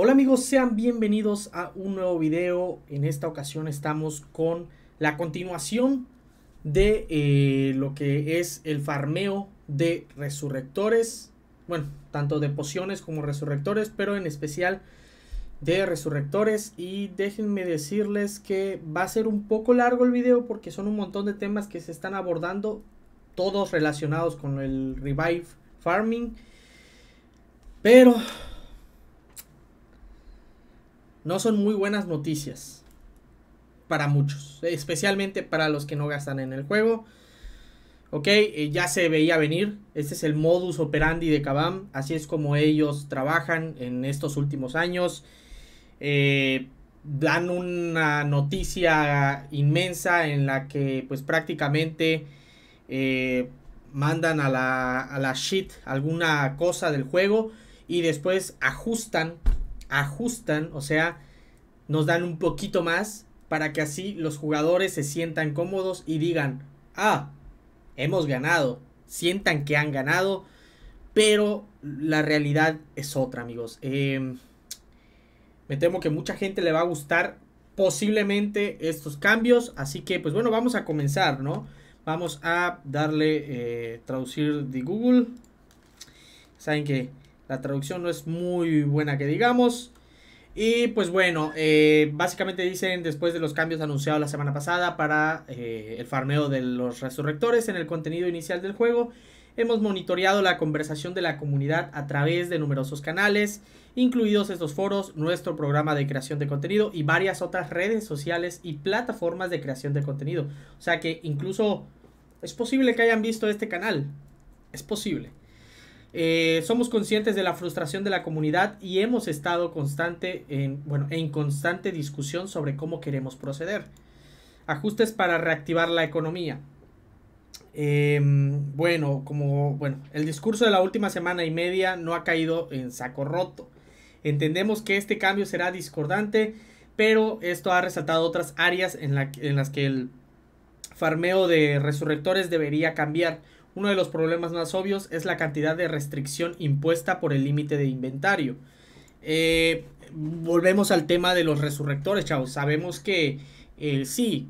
Hola amigos, sean bienvenidos a un nuevo video. En esta ocasión estamos con la continuación de lo que es el farmeo de resurrectores. Bueno, tanto de pociones como resurrectores, pero en especial de resurrectores. Y déjenme decirles que va a ser un poco largo el video porque son un montón de temas que se están abordando, todos relacionados con el revive farming. Pero no son muy buenas noticias para muchos, especialmente para los que no gastan en el juego. Ok, ya se veía venir. Este es el modus operandi de Kabam. Así es como ellos trabajan en estos últimos años. Dan una noticia inmensa en la que pues prácticamente mandan a la shit alguna cosa del juego y después ajustan, o sea, nos dan un poquito más para que así los jugadores se sientan cómodos y digan, ah, hemos ganado, sientan que han ganado, pero la realidad es otra, amigos. Me temo que mucha gente le va a gustar posiblemente estos cambios, así que, pues bueno, vamos a comenzar, ¿no? Vamos a darle traducir de Google. Saben que la traducción no es muy buena que digamos. Y pues bueno, básicamente dicen, después de los cambios anunciados la semana pasada para el farmeo de los resurrectores en el contenido inicial del juego, hemos monitoreado la conversación de la comunidad a través de numerosos canales, incluidos estos foros, nuestro programa de creación de contenido y varias otras redes sociales y plataformas de creación de contenido. O sea que incluso es posible que hayan visto este canal. Es posible. Somos conscientes de la frustración de la comunidad y hemos estado en constante discusión sobre cómo queremos proceder. Ajustes para reactivar la economía. El discurso de la última semana y media no ha caído en saco roto. Entendemos que este cambio será discordante, pero esto ha resaltado otras áreas en las que el farmeo de resurrectores debería cambiar. Uno de los problemas más obvios es la cantidad de restricción impuesta por el límite de inventario. Volvemos al tema de los resurrectores, chavos. Sabemos que sí,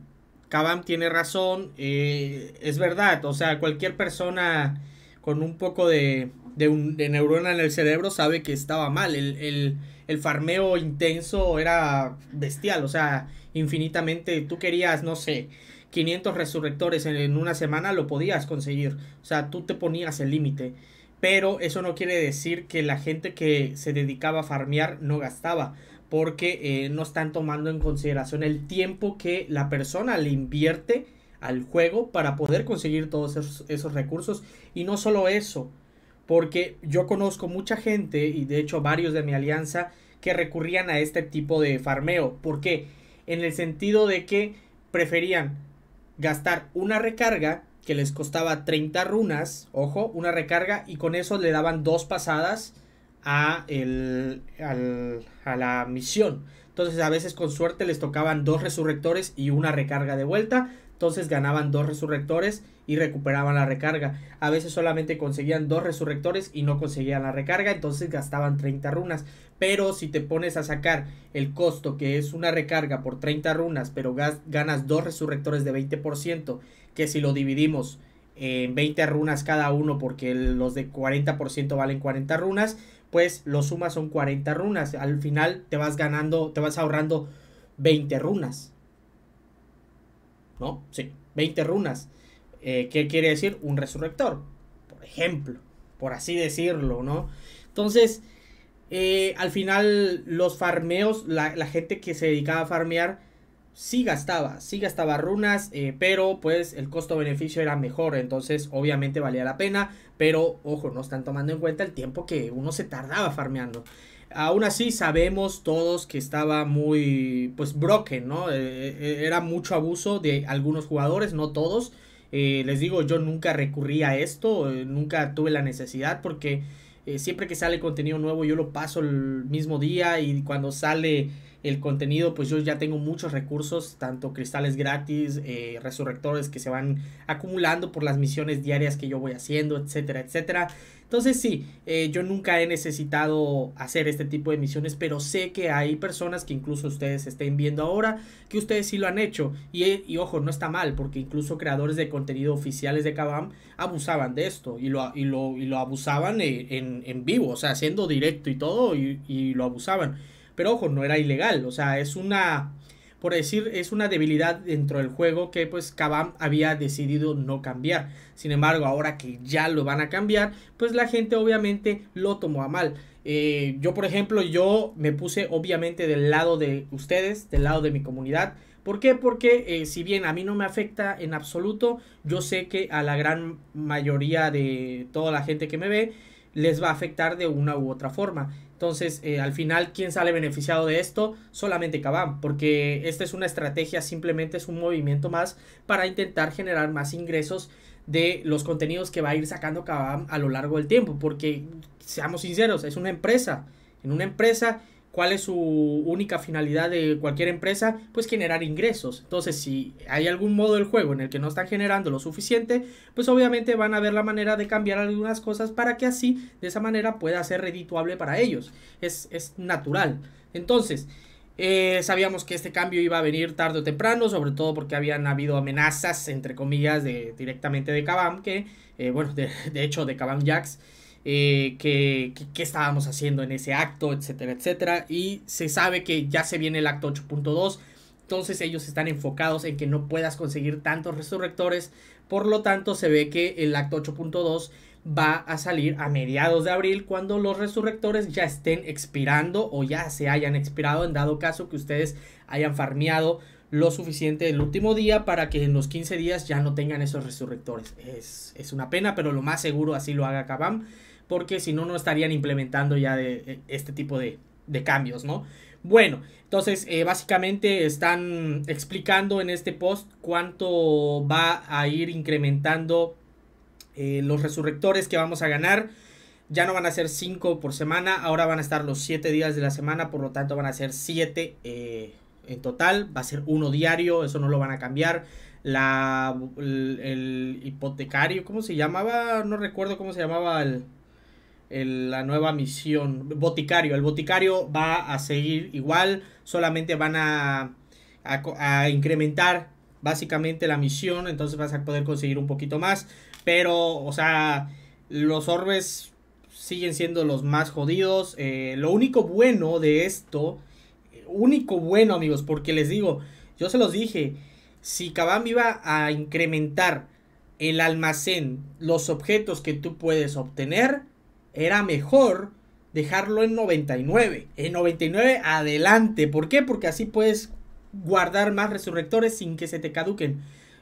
Kabam tiene razón, es verdad. O sea, cualquier persona con un poco de neurona en el cerebro sabe que estaba mal. El farmeo intenso era bestial, o sea, infinitamente. Tú querías, no sé, 500 resurrectores en una semana lo podías conseguir, o sea, tú te ponías el límite, pero eso no quiere decir que la gente que se dedicaba a farmear no gastaba, porque no están tomando en consideración el tiempo que la persona le invierte al juego para poder conseguir todos esos recursos. Y no solo eso, porque yo conozco mucha gente, y de hecho varios de mi alianza, que recurrían a este tipo de farmeo. ¿Por qué? En el sentido de que preferían gastar una recarga que les costaba 30 runas, ojo, una recarga, y con eso le daban 2 pasadas a la misión. Entonces a veces con suerte les tocaban 2 resurrectores y una recarga de vuelta, entonces ganaban 2 resurrectores y recuperaban la recarga. A veces solamente conseguían 2 resurrectores y no conseguían la recarga, entonces gastaban 30 runas. Pero si te pones a sacar el costo que es una recarga por 30 runas, pero ganas 2 resurrectores de 20%, que si lo dividimos en 20 runas cada uno, porque los de 40% valen 40 runas, pues lo sumas son 40 runas. Al final te vas ahorrando 20 runas. ¿No? Sí, 20 runas. ¿Qué quiere decir? Un resurrector, por ejemplo, por así decirlo, ¿no? Entonces, al final los farmeos, la gente que se dedicaba a farmear sí gastaba runas, pero pues el costo-beneficio era mejor, entonces obviamente valía la pena, pero ojo, no están tomando en cuenta el tiempo que uno se tardaba farmeando. Aún así sabemos todos que estaba muy, pues, broken, ¿no? Era mucho abuso de algunos jugadores, no todos. Les digo, yo nunca recurrí a esto, nunca tuve la necesidad, porque siempre que sale contenido nuevo yo lo paso el mismo día, y cuando sale el contenido, pues yo ya tengo muchos recursos, tanto cristales gratis, resurrectores que se van acumulando por las misiones diarias que yo voy haciendo, etcétera, etcétera. Entonces sí, yo nunca he necesitado hacer este tipo de misiones, pero sé que hay personas que incluso ustedes estén viendo ahora, que ustedes sí lo han hecho. Y ojo, no está mal, porque incluso creadores de contenido oficiales de Kabam abusaban de esto y lo abusaban en vivo, o sea, haciendo directo y todo, y lo abusaban. Pero ojo, no era ilegal, o sea, es una, por decir, es una debilidad dentro del juego que pues Kabam había decidido no cambiar. Sin embargo, ahora que ya lo van a cambiar, pues la gente obviamente lo tomó a mal. Yo, por ejemplo, yo me puse obviamente del lado de ustedes, del lado de mi comunidad. ¿Por qué? Porque si bien a mí no me afecta en absoluto, yo sé que a la gran mayoría de toda la gente que me ve les va a afectar de una u otra forma. Entonces, al final, ¿quién sale beneficiado de esto? Solamente Kabam, porque esta es una estrategia, simplemente es un movimiento más para intentar generar más ingresos de los contenidos que va a ir sacando Kabam a lo largo del tiempo, porque, seamos sinceros, es una empresa. En una empresa, ¿cuál es su única finalidad de cualquier empresa? Pues generar ingresos. Entonces, si hay algún modo del juego en el que no están generando lo suficiente, pues obviamente van a ver la manera de cambiar algunas cosas para que así, de esa manera, pueda ser redituable para ellos. Es natural. Entonces, sabíamos que este cambio iba a venir tarde o temprano, sobre todo porque habían habido amenazas, entre comillas, directamente de Kabam, que, bueno, de hecho de Kabam Jax, qué estábamos haciendo en ese acto, etcétera, etcétera. Y se sabe que ya se viene el acto 8.2, entonces ellos están enfocados en que no puedas conseguir tantos resurrectores. Por lo tanto, se ve que el acto 8.2 va a salir a mediados de abril, cuando los resurrectores ya estén expirando o ya se hayan expirado, en dado caso que ustedes hayan farmeado lo suficiente el último día para que en los 15 días ya no tengan esos resurrectores. Es una pena, pero lo más seguro así lo haga Kabam, porque si no, no estarían implementando ya este tipo de cambios, ¿no? Bueno, entonces básicamente están explicando en este post cuánto va a ir incrementando los resurrectores que vamos a ganar. Ya no van a ser 5 por semana, ahora van a estar los 7 días de la semana, por lo tanto van a ser 7 en total. Va a ser uno diario, eso no lo van a cambiar. El hipotecario, ¿cómo se llamaba? No recuerdo cómo se llamaba la nueva misión. Boticario, el boticario va a seguir igual, solamente van a incrementar básicamente la misión, entonces vas a poder conseguir un poquito más. Pero, o sea, los orbes siguen siendo los más jodidos. Lo único bueno de esto, único bueno, amigos, porque les digo, yo se los dije, si Kabam iba a incrementar el almacén, los objetos que tú puedes obtener, era mejor dejarlo en 99. En 99 adelante. ¿Por qué? Porque así puedes guardar más resurrectores sin que se te caduquen.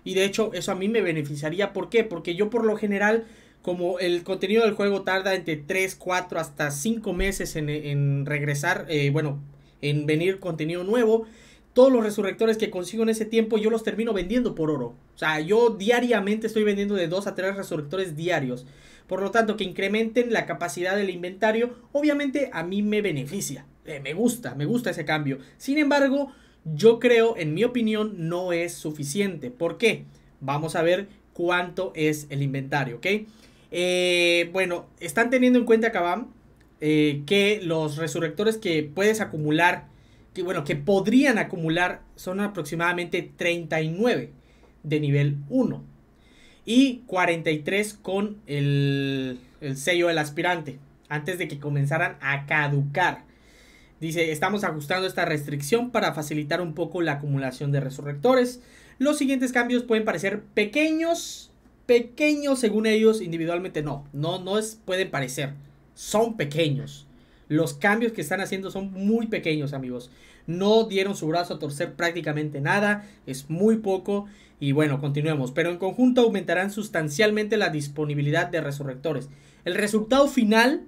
Y de hecho eso a mí me beneficiaría. ¿Por qué? Porque yo por lo general, como el contenido del juego tarda entre 3, 4 hasta 5 meses en regresar, bueno, en venir contenido nuevo, todos los resurrectores que consigo en ese tiempo yo los termino vendiendo por oro. O sea, yo diariamente estoy vendiendo de 2 a 3 resurrectores diarios. Por lo tanto, que incrementen la capacidad del inventario, obviamente a mí me beneficia. Me gusta ese cambio. Sin embargo, yo creo, en mi opinión, no es suficiente. ¿Por qué? Vamos a ver cuánto es el inventario, ¿ok? Bueno, están teniendo en cuenta, Kabam, que los resurrectores que puedes acumular, que podrían acumular, son aproximadamente 39 de nivel 1 y 43 con el sello del aspirante, antes de que comenzaran a caducar. Dice, estamos ajustando esta restricción para facilitar un poco la acumulación de resurrectores. Los siguientes cambios pueden parecer pequeños según ellos, individualmente pueden parecer, son pequeños. Los cambios que están haciendo son muy pequeños, amigos. No dieron su brazo a torcer prácticamente nada, es muy poco. Y bueno, continuemos. Pero en conjunto aumentarán sustancialmente la disponibilidad de resurrectores. El resultado final,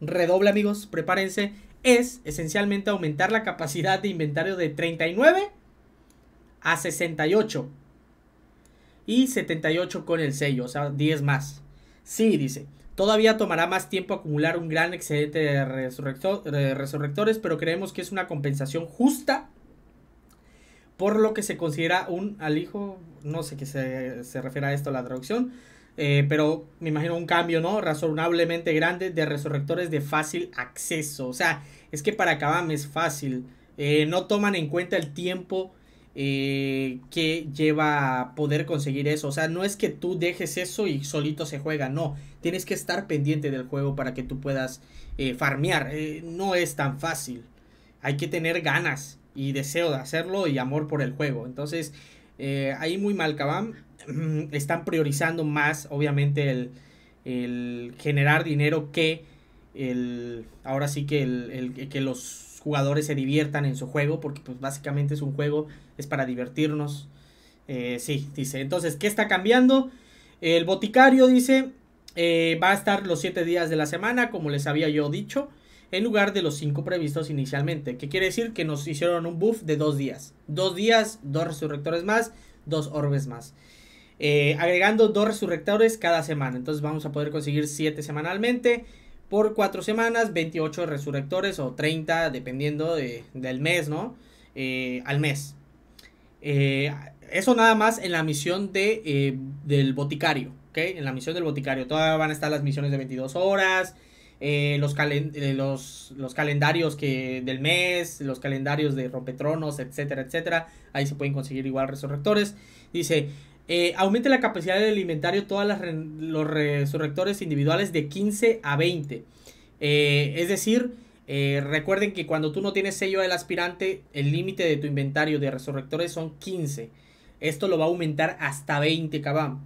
redobla, amigos, prepárense, es esencialmente aumentar la capacidad de inventario de 39 a 68 y 78 con el sello, o sea, 10 más. Sí, dice, Todavía tomará más tiempo acumular un gran excedente de resurrectores, pero creemos que es una compensación justa, por lo que se considera un alijo, no sé qué se refiere a esto la traducción, pero me imagino un cambio, ¿no? Razonablemente grande de resurrectores de fácil acceso. O sea, es que para Kabam es fácil. No toman en cuenta el tiempo que lleva a poder conseguir eso. O sea, no es que tú dejes eso y solito se juega, no. Tienes que estar pendiente del juego para que tú puedas farmear. No es tan fácil. Hay que tener ganas y deseo de hacerlo y amor por el juego. Entonces, ahí muy mal Kabam. Están priorizando más, obviamente, el generar dinero que el... Ahora sí que, que los jugadores se diviertan en su juego, porque pues básicamente es un juego, es para divertirnos. Sí, dice, entonces, ¿qué está cambiando? El boticario, dice, va a estar los 7 días de la semana, como les había yo dicho, en lugar de los 5 previstos inicialmente, que quiere decir que nos hicieron un buff de 2 días. 2 días, 2 resurrectores más, 2 orbes más. Agregando 2 resurrectores cada semana, entonces vamos a poder conseguir 7 semanalmente. Por 4 semanas, 28 resurrectores o 30, dependiendo del mes, ¿no? Al mes. Eso nada más en la misión del boticario, ¿ok? En la misión del boticario. Todavía van a estar las misiones de 22 horas, los calendarios del mes, los calendarios de rompetronos, etcétera, etcétera. Ahí se pueden conseguir igual resurrectores. Dice... aumente la capacidad del inventario todas los resurrectores individuales de 15 a 20. Es decir, recuerden que cuando tú no tienes sello del aspirante, el límite de tu inventario de resurrectores son 15. Esto lo va a aumentar hasta 20, Kabam.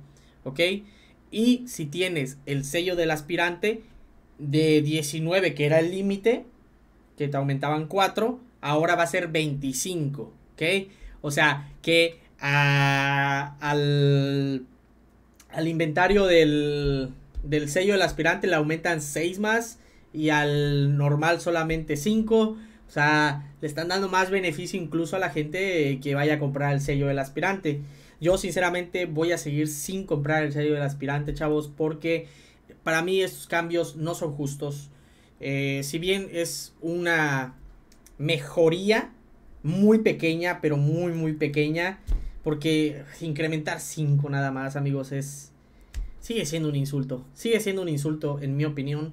¿Ok? Y si tienes el sello del aspirante de 19, que era el límite, que te aumentaban 4, ahora va a ser 25. ¿Ok? O sea, que... al inventario del sello del aspirante le aumentan 6 más y al normal solamente 5. O sea, le están dando más beneficio incluso a la gente que vaya a comprar el sello del aspirante. Yo sinceramente voy a seguir sin comprar el sello del aspirante, chavos, porque para mí estos cambios no son justos. Si bien es una mejoría muy pequeña, pero muy muy pequeña, porque incrementar 5 nada más, amigos, sigue siendo un insulto. Sigue siendo un insulto, en mi opinión.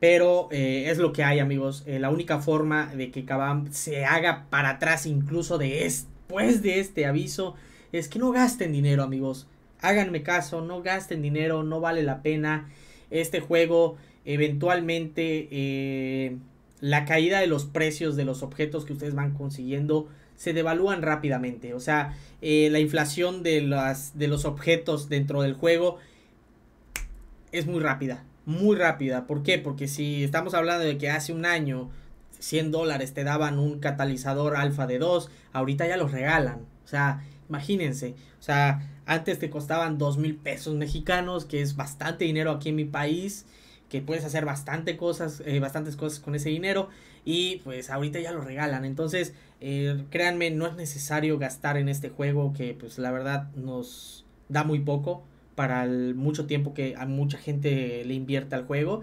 Pero es lo que hay, amigos. La única forma de que Kabam se haga para atrás, incluso después de este aviso, es que no gasten dinero, amigos. Háganme caso, no gasten dinero, no vale la pena. Este juego, eventualmente, la caída de los precios de los objetos que ustedes van consiguiendo se devalúan rápidamente. O sea, la inflación de los objetos dentro del juego es muy rápida. Muy rápida. ¿Por qué? Porque si estamos hablando de que hace un año $100 te daban un catalizador alfa de 2, ahorita ya los regalan. O sea, imagínense. O sea, antes te costaban $2,000 pesos mexicanos, que es bastante dinero aquí en mi país, que puedes hacer bastantes cosas con ese dinero, y pues ahorita ya lo regalan. Entonces, créanme, no es necesario gastar en este juego, que pues la verdad nos da muy poco para el mucho tiempo que a mucha gente le invierte al juego.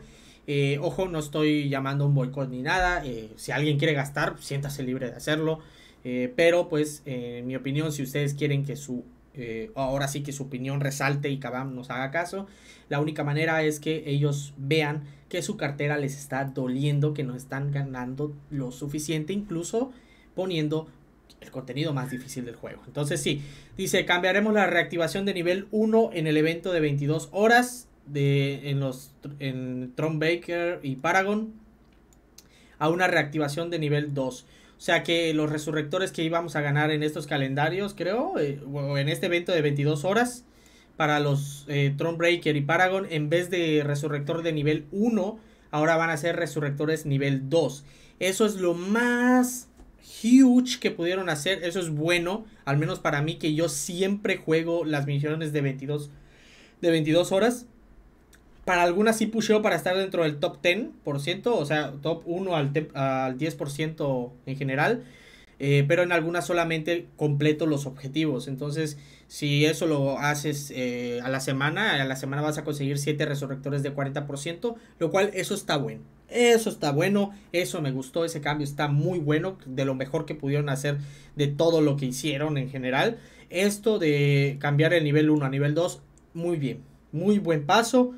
Ojo, no estoy llamando un boicot ni nada. Si alguien quiere gastar, siéntase libre de hacerlo, pero pues en mi opinión, si ustedes quieren que su... ahora sí que su opinión resalte y Kabam nos haga caso, la única manera es que ellos vean que su cartera les está doliendo, que no están ganando lo suficiente, incluso poniendo el contenido más difícil del juego. Entonces sí, dice, cambiaremos la reactivación de nivel 1 en el evento de 22 horas en Thronebreaker y Paragon a una reactivación de nivel 2. O sea que los resurrectores que íbamos a ganar en estos calendarios, creo, o en este evento de 22 horas, para los Thronebreaker y Paragon, en vez de resurrector de nivel 1, ahora van a ser resurrectores nivel 2. Eso es lo más huge que pudieron hacer. Eso es bueno, al menos para mí, que yo siempre juego las misiones de 22 horas. Para algunas sí pusheo para estar dentro del top 10%, o sea, top 1 al 10% en general. pero en algunas solamente completo los objetivos. Entonces, si eso lo haces a la semana vas a conseguir 7 resurrectores de 40%, lo cual eso está bueno. Eso está bueno, eso me gustó, ese cambio está muy bueno, de lo mejor que pudieron hacer de todo lo que hicieron en general. Esto de cambiar el nivel 1 a nivel 2, muy bien, muy buen paso.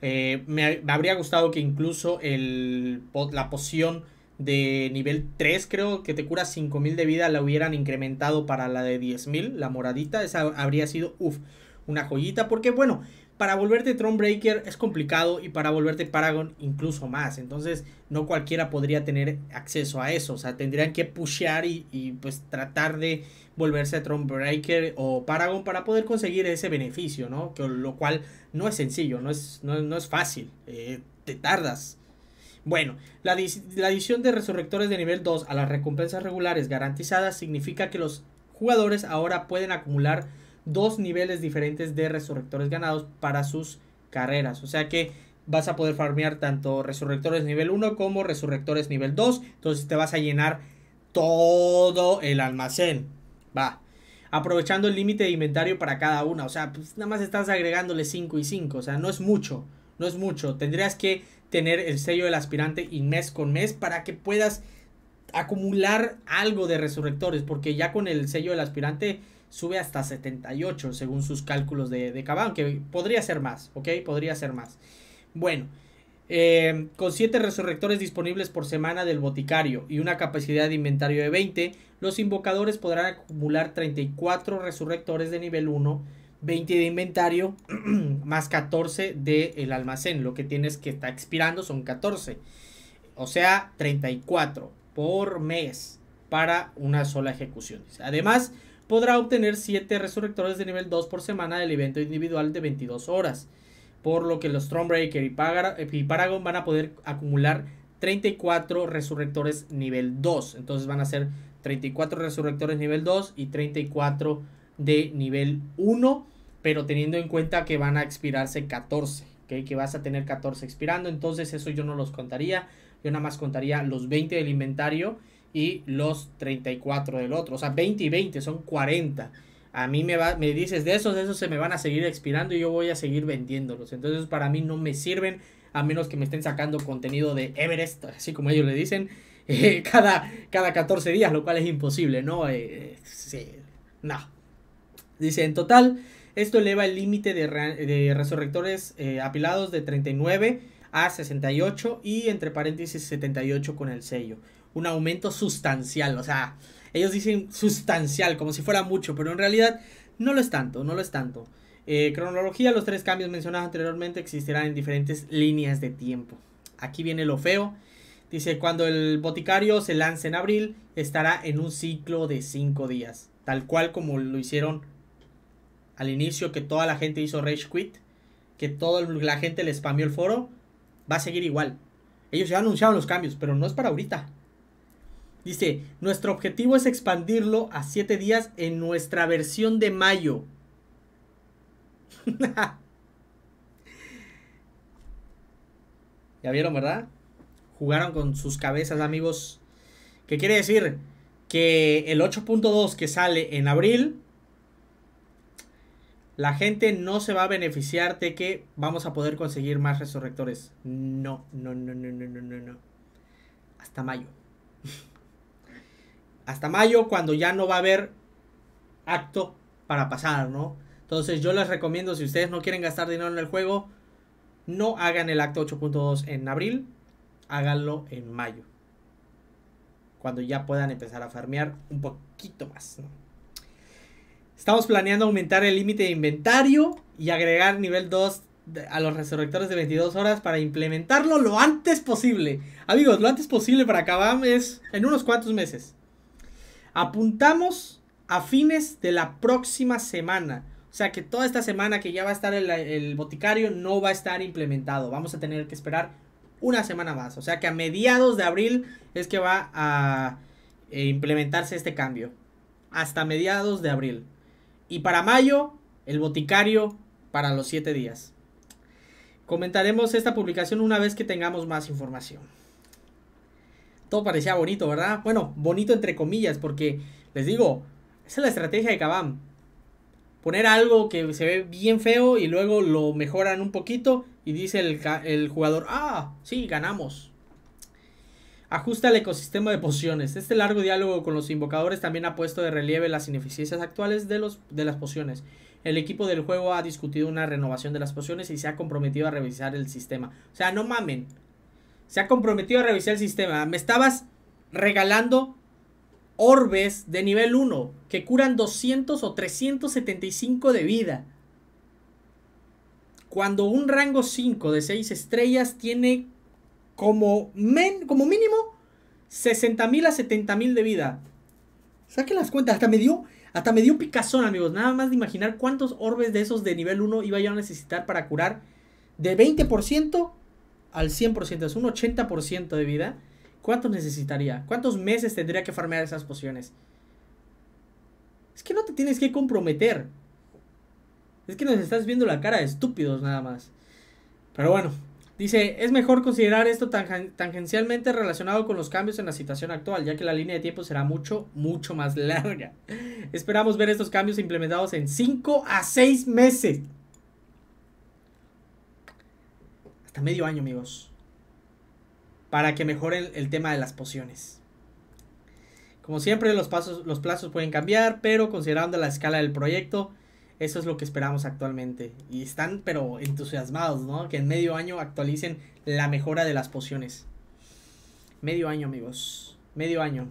Me habría gustado que incluso la poción de nivel 3, creo que te cura 5000 de vida, la hubieran incrementado para la de 10000, la moradita. Esa habría sido, una joyita, porque bueno, para volverte Thronebreaker es complicado y para volverte Paragon incluso más. Entonces no cualquiera podría tener acceso a eso. O sea, tendrían que pushear y pues tratar de volverse a Thronebreaker o Paragon para poder conseguir ese beneficio, ¿no? Que, lo cual no es sencillo, no es fácil, te tardas. Bueno, la adición de resurrectores de nivel 2 a las recompensas regulares garantizadas significa que los jugadores ahora pueden acumular 2 niveles diferentes de resurrectores ganados para sus carreras. O sea que vas a poder farmear tanto resurrectores nivel 1 como resurrectores nivel 2. Entonces te vas a llenar todo el almacén. Va. Aprovechando el límite de inventario para cada una. O sea, pues nada más estás agregándole 5 y 5. O sea, no es mucho. No es mucho. Tendrías que tener el sello del aspirante y mes con mes para que puedas acumular algo de resurrectores. Porque ya con el sello del aspirante sube hasta 78 según sus cálculos de Kabam, que podría ser más, ¿ok? Podría ser más. Bueno, con 7 resurrectores disponibles por semana del boticario y una capacidad de inventario de 20, los invocadores podrán acumular 34 resurrectores de nivel 1, 20 de inventario, más 14 del almacén. Lo que tienes que está expirando son 14, o sea, 34 por mes para una sola ejecución. Además, podrá obtener 7 resurrectores de nivel 2 por semana del evento individual de 22 horas. Por lo que los Thronebreaker y Paragon van a poder acumular 34 resurrectores nivel 2. Entonces van a ser 34 resurrectores nivel 2 y 34 de nivel 1. Pero teniendo en cuenta que van a expirarse 14. ¿Okay? Que vas a tener 14 expirando. Entonces eso yo no los contaría. Yo nada más contaría los 20 del inventario y los 34 del otro. O sea, 20 y 20 son 40. A mí me dices, de esos se me van a seguir expirando y yo voy a seguir vendiéndolos. Entonces para mí no me sirven, a menos que me estén sacando contenido de Everest, así como ellos le dicen, cada 14 días, lo cual es imposible, ¿no? Dice, en total, esto eleva el límite de resurrectores apilados de 39 a 68 y entre paréntesis 78 con el sello. Un aumento sustancial, o sea, ellos dicen sustancial, como si fuera mucho, pero en realidad no lo es tanto, no lo es tanto. Cronología, los 3 cambios mencionados anteriormente existirán en diferentes líneas de tiempo. Aquí viene lo feo. Dice, cuando el boticario se lance en abril, estará en un ciclo de 5 días. Tal cual como lo hicieron al inicio, que toda la gente hizo Rage Quit, que toda la gente le spameó el foro, va a seguir igual. Ellos ya anunciaron los cambios, pero no es para ahorita. Dice, nuestro objetivo es expandirlo a 7 días en nuestra versión de mayo. ¿Ya vieron, verdad? Jugaron con sus cabezas, amigos. ¿Qué quiere decir? Que el 8.2 que sale en abril, la gente no se va a beneficiar de que vamos a poder conseguir más resurrectores. No. Hasta mayo. Hasta mayo, cuando ya no va a haber acto para pasar, ¿no? Entonces yo les recomiendo, si ustedes no quieren gastar dinero en el juego, no hagan el acto 8.2 en abril, háganlo en mayo, cuando ya puedan empezar a farmear un poquito más, ¿no? Estamos planeando aumentar el límite de inventario y agregar nivel 2 a los resurrectores de 22 horas para implementarlo lo antes posible. Amigos, lo antes posible para Kabam es en unos cuantos meses. Apuntamos a fines de la próxima semana. O sea que toda esta semana que ya va a estar el boticario no va a estar implementado. Vamos a tener que esperar una semana más. O sea que a mediados de abril es que va a implementarse este cambio. Hasta mediados de abril. Y para mayo, el boticario para los 7 días. Comentaremos esta publicación una vez que tengamos más información. todo parecía bonito, ¿verdad? Bueno, bonito entre comillas, porque les digo, esa es la estrategia de Kabam. Poner algo que se ve bien feo y luego lo mejoran un poquito y dice el jugador, ah, sí, ganamos. Ajusta el ecosistema de pociones. Este largo diálogo con los invocadores también ha puesto de relieve las ineficiencias actuales de las pociones. El equipo del juego ha discutido una renovación de las pociones y se ha comprometido a revisar el sistema. O sea, no mamen. Se ha comprometido a revisar el sistema. Me estabas regalando orbes de nivel 1 que curan 200 o 375 de vida. Cuando un rango 5 de 6 estrellas tiene como mínimo 60.000 a 70.000 de vida. Saquen las cuentas. Hasta me dio picazón, amigos. Nada más de imaginar cuántos orbes de esos de nivel 1 iba yo a necesitar para curar de 20% al 100%. Es un 80% de vida. ¿Cuántos necesitaría? ¿Cuántos meses tendría que farmear esas pociones? Es que no te tienes que comprometer. Es que nos estás viendo la cara de estúpidos nada más. Pero bueno. Dice, es mejor considerar esto tangencialmente relacionado con los cambios en la situación actual, ya que la línea de tiempo será mucho, mucho más larga. Esperamos ver estos cambios implementados en 5 a 6 meses. Hasta medio año, amigos. Para que mejoren el tema de las pociones. Como siempre, los plazos pueden cambiar, pero considerando la escala del proyecto... Eso es lo que esperamos actualmente. Y están, pero entusiasmados, ¿no? Que en medio año actualicen la mejora de las pociones. Medio año, amigos. Medio año.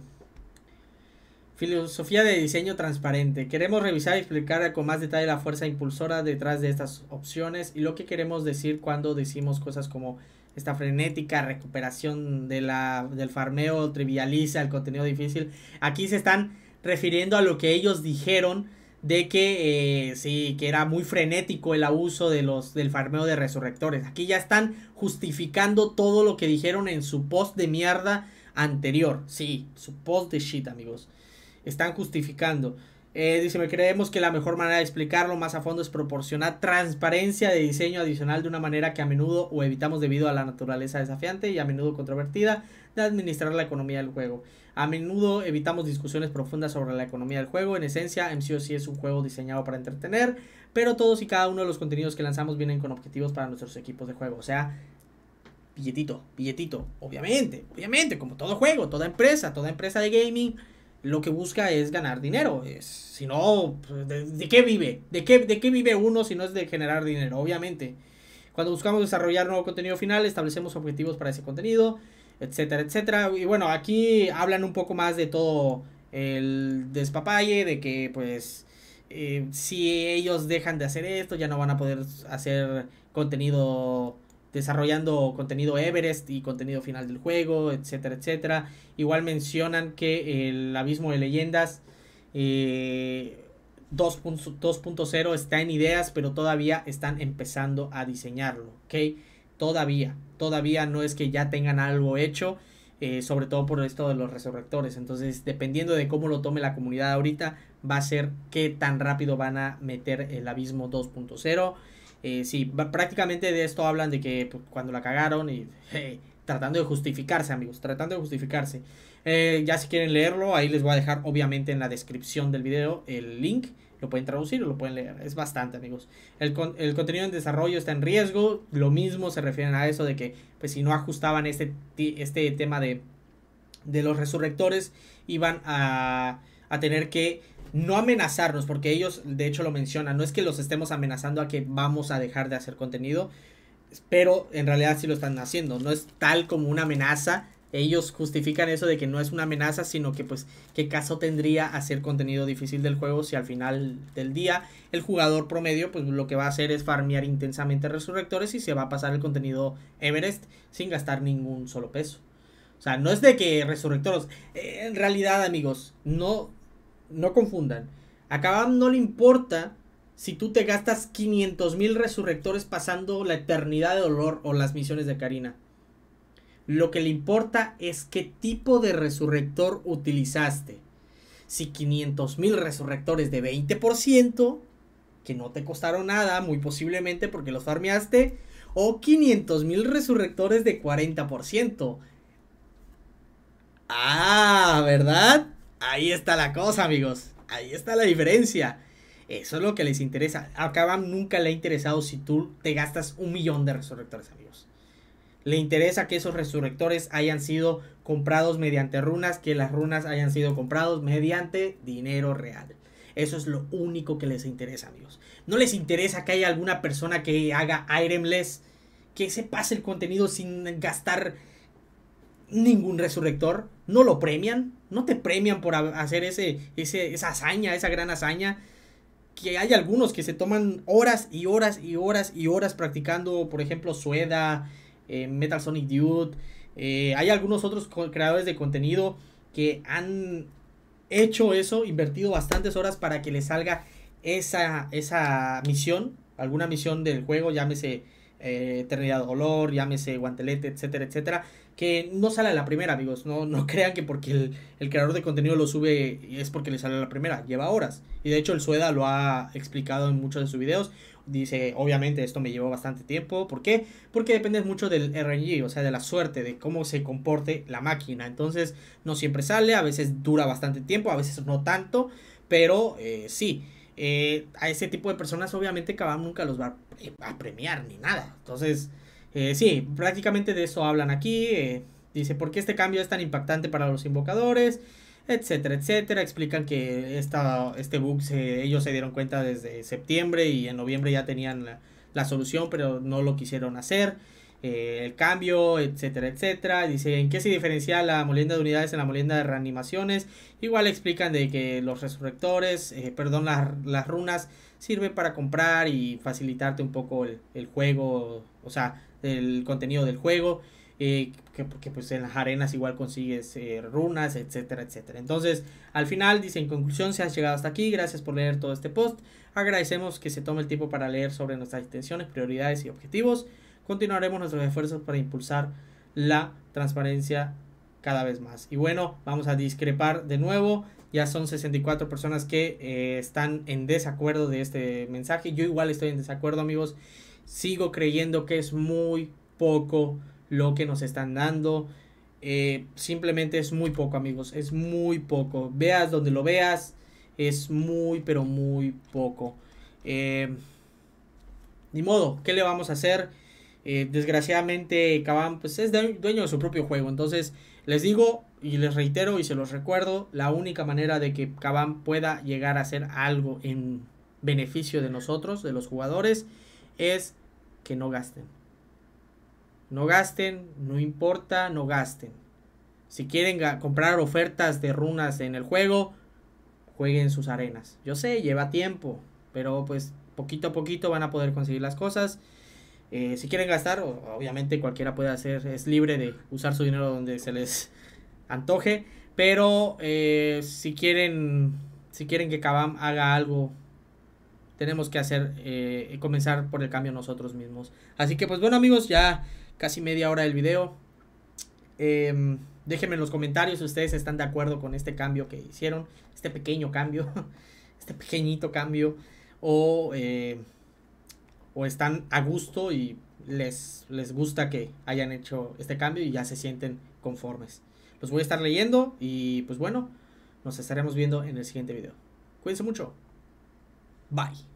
Filosofía de diseño transparente. Queremos revisar y explicar con más detalle la fuerza impulsora detrás de estas opciones y lo que queremos decir cuando decimos cosas como esta frenética recuperación del farmeo trivializa el contenido difícil. Aquí se están refiriendo a lo que ellos dijeron de que sí, que era muy frenético el abuso del farmeo de resurrectores. Aquí ya están justificando todo lo que dijeron en su post de mierda anterior. Sí, su post de shit, amigos. Están justificando. Dice, me creemos que la mejor manera de explicarlo más a fondo es proporcionar transparencia de diseño adicional de una manera que a menudo o evitamos debido a la naturaleza desafiante y a menudo controvertida de administrar la economía del juego. A menudo evitamos discusiones profundas sobre la economía del juego. En esencia, MCOC es un juego diseñado para entretener, pero todos y cada uno de los contenidos que lanzamos vienen con objetivos para nuestros equipos de juego. O sea, billetito, billetito. Obviamente, como todo juego, toda empresa de gaming, lo que busca es ganar dinero. Si no, ¿de qué vive? ¿De qué vive uno si no es de generar dinero? Obviamente. Cuando buscamos desarrollar nuevo contenido final, establecemos objetivos para ese contenido, etcétera, etcétera. Y bueno, aquí hablan un poco más de todo el despapalle, de que pues si ellos dejan de hacer esto, ya no van a poder hacer contenido, desarrollando contenido Everest y contenido final del juego, etcétera, etcétera. Igual mencionan que el Abismo de Leyendas 2.0 está en ideas, pero todavía están empezando a diseñarlo, ¿ok? Todavía no es que ya tengan algo hecho, sobre todo por esto de los resurrectores. Entonces, dependiendo de cómo lo tome la comunidad ahorita, va a ser qué tan rápido van a meter el Abismo 2.0. Sí, prácticamente de esto hablan, de que pues, cuando la cagaron y tratando de justificarse, amigos, tratando de justificarse. Ya si quieren leerlo, ahí les voy a dejar obviamente en la descripción del video el link. Lo pueden traducir o lo pueden leer, es bastante, amigos. El contenido en desarrollo está en riesgo. Lo mismo se refieren a eso de que pues si no ajustaban este tema de los resurrectores, iban a tener que no amenazarnos, porque ellos de hecho lo mencionan, no es que los estemos amenazando a que vamos a dejar de hacer contenido, pero en realidad sí lo están haciendo, no es tal como una amenaza. Ellos justifican eso de que no es una amenaza, sino que pues qué caso tendría hacer contenido difícil del juego si al final del día el jugador promedio pues lo que va a hacer es farmear intensamente resurrectores y se va a pasar el contenido Everest sin gastar ningún solo peso. O sea, no es de que resurrectores, en realidad, amigos, no confundan. A Kabam no le importa si tú te gastas 500.000 resurrectores pasando la Eternidad de Dolor o las misiones de Karina. Lo que le importa es qué tipo de resurrector utilizaste. Si 500.000 resurrectores de 20%, que no te costaron nada, muy posiblemente porque los farmeaste, o 500.000 resurrectores de 40%. Ah, ¿verdad? Ahí está la cosa, amigos. Ahí está la diferencia. Eso es lo que les interesa. A Kabam nunca le ha interesado si tú te gastas 1 millón de resurrectores, amigos. Le interesa que esos resurrectores hayan sido comprados mediante runas, que las runas hayan sido comprados mediante dinero real. Eso es lo único que les interesa, amigos. No les interesa que haya alguna persona que haga itemless, que se pase el contenido sin gastar ningún resurrector. No lo premian, no te premian por hacer esa hazaña, esa gran hazaña. Que hay algunos que se toman horas y horas y horas y horas practicando, por ejemplo, Sueda, Metal Sonic Dude. Hay algunos otros creadores de contenido que han hecho eso, invertido bastantes horas para que les salga esa misión, alguna misión del juego, llámese Eternidad de dolor, llámese guantelete, etcétera, etcétera, que no sale a la primera, amigos. No crean que porque el creador de contenido lo sube es porque le sale a la primera, lleva horas, y de hecho el Sueda lo ha explicado en muchos de sus videos. Dice, obviamente esto me llevó bastante tiempo. ¿Por qué? Porque depende mucho del RNG, o sea, de la suerte, de cómo se comporte la máquina. Entonces, no siempre sale, a veces dura bastante tiempo, a veces no tanto, pero sí. A ese tipo de personas obviamente Kabam nunca los va a premiar ni nada. Entonces, sí, prácticamente de eso hablan aquí. Dice, ¿por qué este cambio es tan impactante para los invocadores? Etcétera, etcétera. Explican que este bug ellos se dieron cuenta desde septiembre y en noviembre ya tenían la solución, pero no lo quisieron hacer. El cambio, etcétera, etcétera. Dice, ¿en qué se diferencia la molienda de unidades en la molienda de reanimaciones? Igual explican de que los resurrectores, las runas sirven para comprar y facilitarte un poco el juego, o sea, el contenido del juego, porque pues en las arenas igual consigues runas, etcétera, etcétera. Entonces, al final dice, en conclusión, si has llegado hasta aquí, gracias por leer todo este post. Agradecemos que se tome el tiempo para leer sobre nuestras intenciones, prioridades y objetivos. Continuaremos nuestros esfuerzos para impulsar la transparencia cada vez más. Y bueno, vamos a discrepar de nuevo. Ya son 64 personas que están en desacuerdo de este mensaje. Yo igual estoy en desacuerdo, amigos. Sigo creyendo que es muy poco lo que nos están dando. Simplemente es muy poco, amigos. Es muy poco. Veas donde lo veas. Es muy, pero muy poco. Ni modo. ¿Qué le vamos a hacer? Desgraciadamente Kabam pues es dueño de su propio juego. Entonces les digo y les reitero y se los recuerdo, la única manera de que Kabam pueda llegar a hacer algo en beneficio de nosotros, de los jugadores, es que no gasten. No gasten, no importa, no gasten. Si quieren comprar ofertas de runas en el juego, jueguen sus arenas. Yo sé, lleva tiempo, pero pues poquito a poquito van a poder conseguir las cosas. Si quieren gastar, obviamente cualquiera puede hacer, es libre de usar su dinero donde se les antoje, pero si quieren que Kabam haga algo, tenemos que hacer, comenzar por el cambio nosotros mismos. Así que pues bueno, amigos, ya casi media hora del video. Déjenme en los comentarios si ustedes están de acuerdo con este cambio que hicieron, este pequeño cambio, este pequeñito cambio, o están a gusto y les gusta que hayan hecho este cambio y ya se sienten conformes. Los voy a estar leyendo y pues bueno, nos estaremos viendo en el siguiente video. Cuídense mucho. Bye.